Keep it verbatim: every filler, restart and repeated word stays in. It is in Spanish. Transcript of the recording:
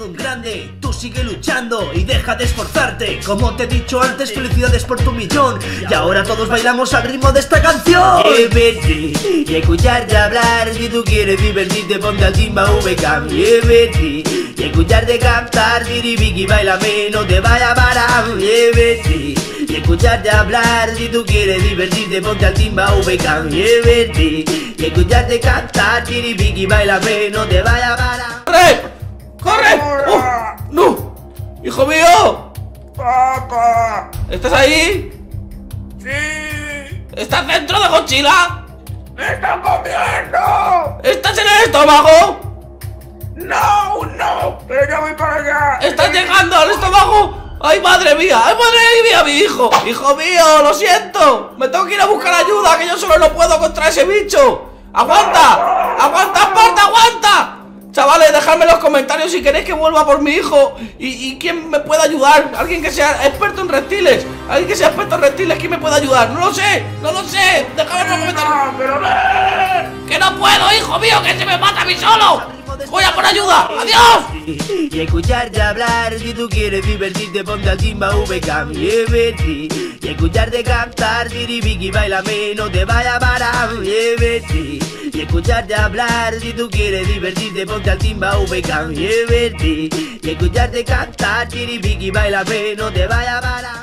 todo un grande. Tú sigue luchando y deja de esforzarte. Como te he dicho antes, felicidades por tu millón. Y ahora todos bailamos al ritmo de esta canción. Eh, vete y escucharte hablar. Si tú quieres divertirte, ponte al timba V K. Eh, vete y escucharte cantar. Diribiki, bailame, no te vaya a parar. Eh, vete y escucharte hablar. Si tú quieres divertirte, ponte al timba V K. Eh, vete y escucharte cantar. Diribiki, bailame, no te vaya a parar. ¡Corre! ¡Corre! ¡Oh! ¡No! ¡Hijo mío! ¡Papá! ¿Estás ahí? ¡Sí! ¿Estás dentro de Godzilla? ¡Me están comiendo! ¿Estás en el estómago? ¡No! ¡No! ¡Pero ya voy para allá! ¡Estás llegando al estómago! ¡Ay, madre mía! ¡Ay, madre mía, mi hijo! ¡Hijo mío! ¡Lo siento! ¡Me tengo que ir a buscar ayuda! ¡Que yo solo no puedo contra ese bicho! ¡Aguanta! ¡Aguanta, Esparta! ¡Aguanta! Chavales, dejadme en los comentarios si queréis que vuelva por mi hijo y, y quién me puede ayudar. Alguien que sea experto en reptiles. Alguien que sea experto en reptiles, ¿quién me puede ayudar? No lo sé, no lo sé. Dejadme en los comentarios. Pero no. ¡Que no puedo, hijo mío! ¡Que se me mata a mí solo! ¡Voy a por ayuda! ¡Adiós! Y escucharte hablar. Si tú quieres divertirte, ponte al timba V K. Y escucharte cantar. Diribiki, bailame, no te vaya a parar. Y escucharte hablar. Si tú quieres divertirte, ponte al timba V K. Y escucharte cantar. Diribiki, bailame, no te vaya a parar.